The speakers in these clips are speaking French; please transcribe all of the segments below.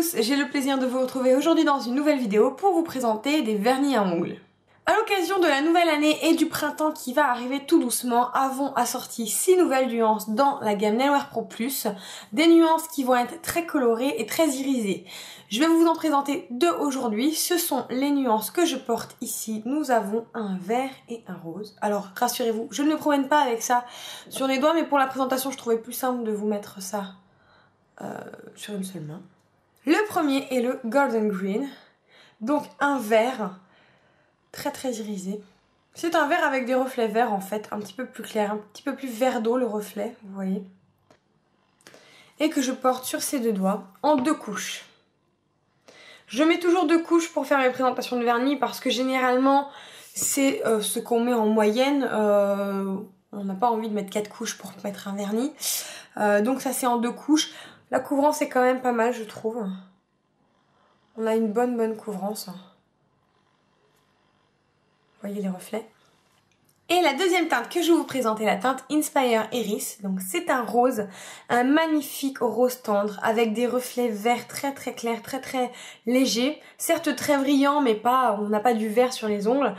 tous, j'ai le plaisir de vous retrouver aujourd'hui dans une nouvelle vidéo pour vous présenter des vernis à ongles. A l'occasion de la nouvelle année et du printemps qui va arriver tout doucement, Avon a sorti 6 nouvelles nuances dans la gamme Nailwear Pro Plus, des nuances qui vont être très colorées et très irisées. Je vais vous en présenter deux aujourd'hui, ce sont les nuances que je porte ici. Nous avons un vert et un rose. Alors rassurez-vous, je ne me promène pas avec ça sur les doigts, mais pour la présentation je trouvais plus simple de vous mettre ça sur une seule main. Le premier est le Golden Green, donc un vert très très irisé. C'est un vert avec des reflets verts en fait, un petit peu plus clair, un petit peu plus vert d'eau le reflet, vous voyez. Et que je porte sur ces deux doigts en deux couches. Je mets toujours deux couches pour faire mes présentations de vernis parce que généralement c'est ce qu'on met en moyenne. On n'a pas envie de mettre 4 couches pour mettre un vernis. Donc ça c'est en deux couches. La couvrance est quand même pas mal je trouve. On a une bonne couvrance. Vous voyez les reflets. Et la deuxième teinte que je vais vous présenter, la teinte Inspire Iris. Donc c'est un rose, un magnifique rose tendre avec des reflets verts très très clairs, très très légers. Certes très brillants mais pas, on n'a pas du vert sur les ongles.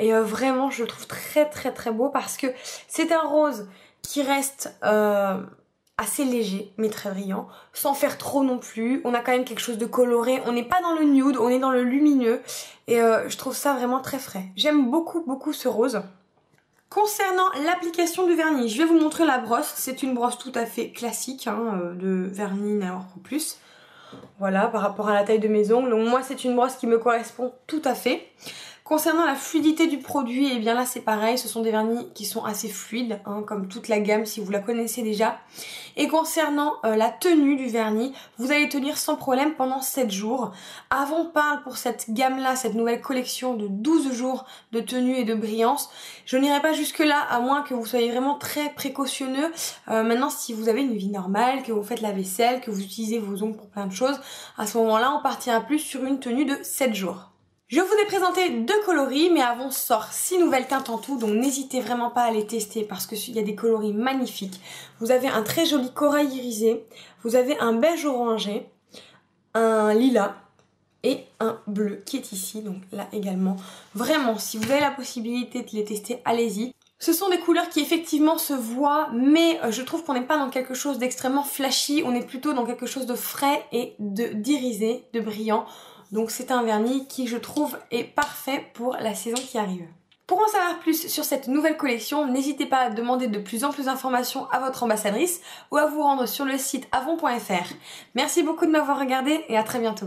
Et vraiment je le trouve très très très beau parce que c'est un rose qui reste assez léger mais très brillant. Sans faire trop non plus, on a quand même quelque chose de coloré. On n'est pas dans le nude, on est dans le lumineux. Et je trouve ça vraiment très frais. J'aime beaucoup ce rose. Concernant l'application du vernis, je vais vous montrer la brosse. C'est une brosse tout à fait classique hein, de vernis Nailwear Pro Plus. Voilà, par rapport à la taille de mes ongles. Donc moi c'est une brosse qui me correspond tout à fait. Concernant la fluidité du produit, et bien là c'est pareil, ce sont des vernis qui sont assez fluides, hein, comme toute la gamme si vous la connaissez déjà. Et concernant la tenue du vernis, vous allez tenir sans problème pendant 7 jours. Avon parle pour cette gamme-là, cette nouvelle collection de 12 jours de tenue et de brillance. Je n'irai pas jusque-là, à moins que vous soyez vraiment très précautionneux. Maintenant, si vous avez une vie normale, que vous faites la vaisselle, que vous utilisez vos ongles pour plein de choses, à ce moment-là, on partira plus sur une tenue de 7 jours. Je vous ai présenté deux coloris, mais Avon sort 6 nouvelles teintes en tout, donc n'hésitez vraiment pas à les tester parce qu'il y a des coloris magnifiques. Vous avez un très joli corail irisé, vous avez un beige orangé, un lilas et un bleu qui est ici, donc là également. Vraiment, si vous avez la possibilité de les tester, allez-y. Ce sont des couleurs qui effectivement se voient, mais je trouve qu'on n'est pas dans quelque chose d'extrêmement flashy, on est plutôt dans quelque chose de frais et d'irisé, de brillant. Donc c'est un vernis qui je trouve est parfait pour la saison qui arrive. Pour en savoir plus sur cette nouvelle collection, n'hésitez pas à demander de plus en plus d'informations à votre ambassadrice ou à vous rendre sur le site avon.fr. Merci beaucoup de m'avoir regardé et à très bientôt.